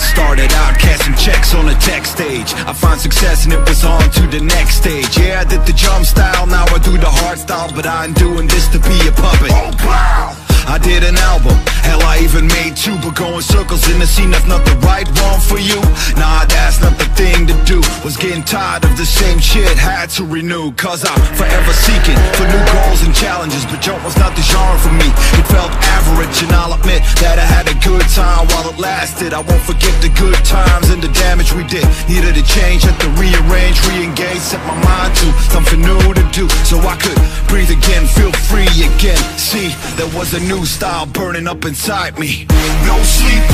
Started out casting checks on the tech stage. I found success and it was on to the next stage. Yeah, I did the jump style, now I do the hard style, but I ain't doing this to be a puppet. Oh wow! I did an album, hell I even made two, but going circles in the scene, that's not the right one for you. Nah, that's not the thing to do. Was getting tired of the same shit, had to renew, cause I'm forever seeking for new goals and challenges. But jump was not the genre for me, it felt average, and I'll admit that I had a good time while it lasted. I won't forget the good times and the damage we did. Needed a change, had to rearrange, re-engage, set my mind to something new to do, so I could breathe again, feel free again. See, there was a new style burning up inside me. No sleep